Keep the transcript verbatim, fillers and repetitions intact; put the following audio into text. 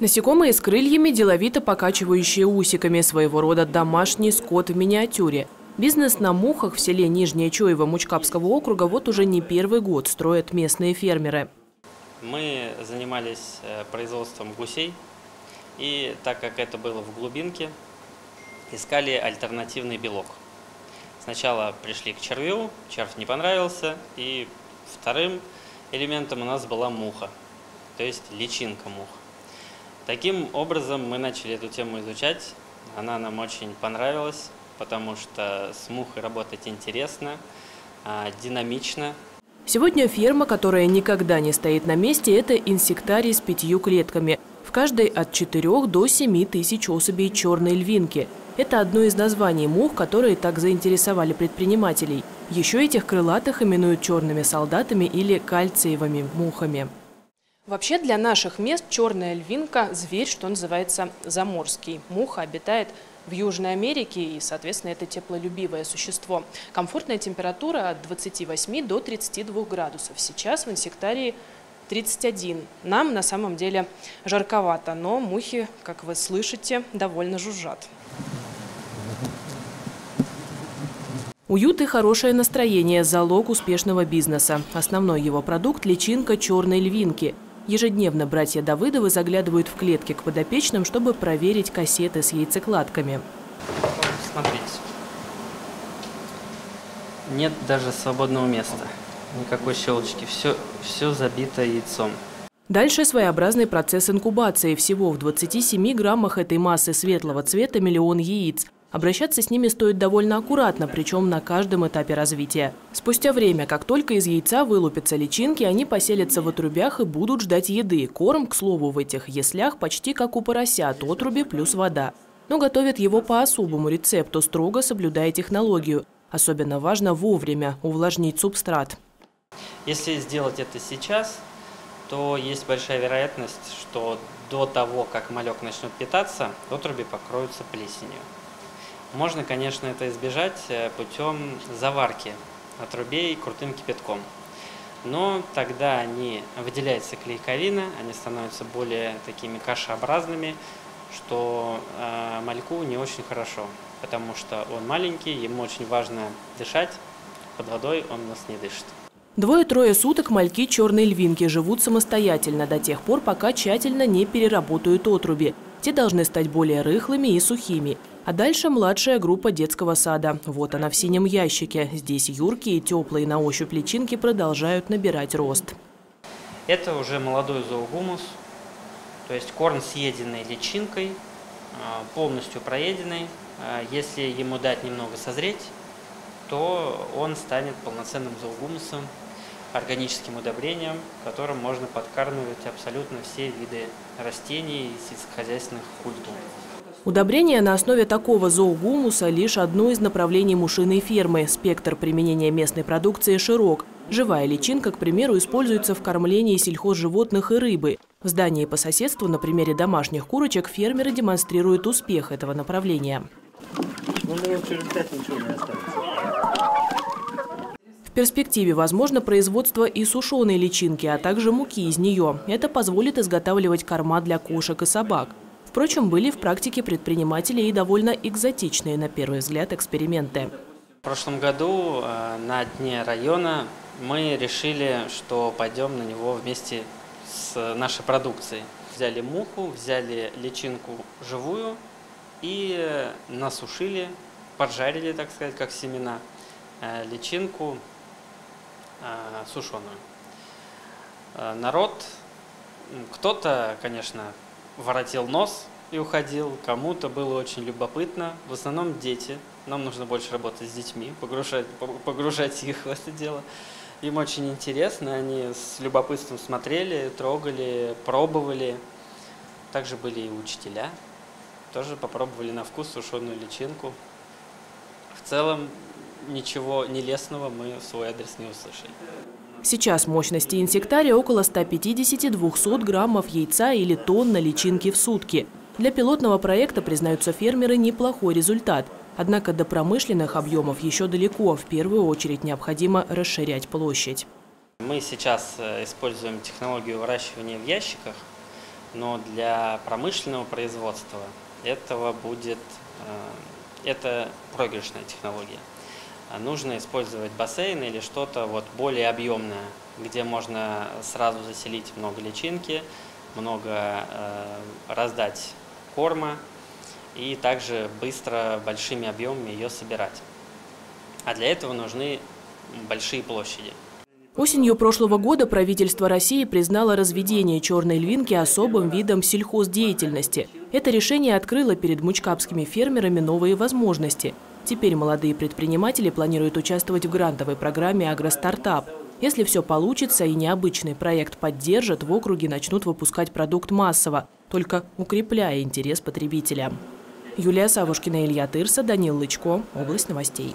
Насекомые с крыльями, деловито покачивающие усиками, своего рода домашний скот в миниатюре. Бизнес на мухах в селе Нижняя Чуева Мучкапского округа вот уже не первый год строят местные фермеры. Мы занимались производством гусей, и так как это было в глубинке, искали альтернативный белок. Сначала пришли к червю, червь не понравился, и вторым элементом у нас была муха, то есть личинка мух. Таким образом мы начали эту тему изучать, она нам очень понравилась, потому что с мухой работать интересно, динамично. Сегодня ферма, которая никогда не стоит на месте, это инсектарий с пятью клетками. В каждой от четырёх до семи тысяч особей черной львинки. Это одно из названий мух, которые так заинтересовали предпринимателей. Еще этих крылатых именуют черными солдатами или кальциевыми мухами. Вообще для наших мест черная львинка – зверь, что называется, заморский. Муха обитает в Южной Америке, и, соответственно, это теплолюбивое существо. Комфортная температура от двадцати восьми до тридцати двух градусов. Сейчас в инсектарии тридцать один. Нам на самом деле жарковато, но мухи, как вы слышите, довольно жужжат. Уют и хорошее настроение – залог успешного бизнеса. Основной его продукт – личинка черной львинки. Ежедневно братья Давыдовы заглядывают в клетки к подопечным, чтобы проверить кассеты с яйцекладками. Смотрите. Нет даже свободного места. Никакой щелочки. Все, все забито яйцом. Дальше своеобразный процесс инкубации. Всего в двадцати семи граммах этой массы светлого цвета миллион яиц. Обращаться с ними стоит довольно аккуратно, причем на каждом этапе развития. Спустя время, как только из яйца вылупятся личинки, они поселятся в отрубях и будут ждать еды. Корм, к слову, в этих яслях почти как у поросят, отруби плюс вода. Но готовят его по особому рецепту, строго соблюдая технологию. Особенно важно вовремя увлажнить субстрат. Если сделать это сейчас, то есть большая вероятность, что до того, как малек начнет питаться, отруби покроются плесенью. Можно, конечно, это избежать путем заварки отрубей крутым кипятком. Но тогда они выделяются клейковина, они становятся более такими кашеобразными, что э, мальку не очень хорошо, потому что он маленький, ему очень важно дышать, под водой он нас не дышит. Двое-трое суток мальки черной львинки живут самостоятельно до тех пор, пока тщательно не переработают отруби. Те должны стать более рыхлыми и сухими. А дальше младшая группа детского сада. Вот она в синем ящике. Здесь юркие и теплые на ощупь личинки продолжают набирать рост. Это уже молодой зоогумус, то есть корм, съеденный личинкой, полностью проеденный. Если ему дать немного созреть, то он станет полноценным зоогумусом, органическим удобрением, которым можно подкармливать абсолютно все виды растений и сельскохозяйственных культур. Удобрение на основе такого зоогумуса – лишь одно из направлений мушиной фермы. Спектр применения местной продукции широк. Живая личинка, к примеру, используется в кормлении сельхозживотных и рыбы. В здании по соседству на примере домашних курочек фермеры демонстрируют успех этого направления. В перспективе возможно производство и сушеной личинки, а также муки из нее. Это позволит изготавливать корма для кошек и собак. Впрочем, были в практике предпринимателей и довольно экзотичные, на первый взгляд, эксперименты. В прошлом году на дне района мы решили, что пойдем на него вместе с нашей продукцией. Взяли муху, взяли личинку живую и насушили, поджарили, так сказать, как семена, личинку сушеную. Народ, кто-то, конечно, воротил нос и уходил, кому-то было очень любопытно. В основном дети. Нам нужно больше работать с детьми, погружать, погружать их в это дело. Им очень интересно, они с любопытством смотрели, трогали, пробовали. Также были и учителя, тоже попробовали на вкус сушеную личинку. В целом ничего нелестного мы в свой адрес не услышали. Сейчас мощности инсектария около ста пятидесяти — двухсот граммов яйца или тонна личинки в сутки. Для пилотного проекта, признаются фермеры, неплохой результат. Однако до промышленных объемов еще далеко. В первую очередь необходимо расширять площадь. Мы сейчас используем технологию выращивания в ящиках. но для промышленного производства этого будет, это проигрышная технология. Нужно использовать бассейн или что-то вот более объемное, где можно сразу заселить много личинки, много раздать корма и также быстро большими объемами ее собирать. А для этого нужны большие площади. Осенью прошлого года правительство России признало разведение черной львинки особым видом сельхоздеятельности. Это решение открыло перед мучкапскими фермерами новые возможности. Теперь молодые предприниматели планируют участвовать в грантовой программе «Агростартап». Если все получится и необычный проект поддержат, в округе начнут выпускать продукт массово, только укрепляя интерес потребителя. Юлия Савушкина, Илья Тырса, Данил Лычко. Область новостей.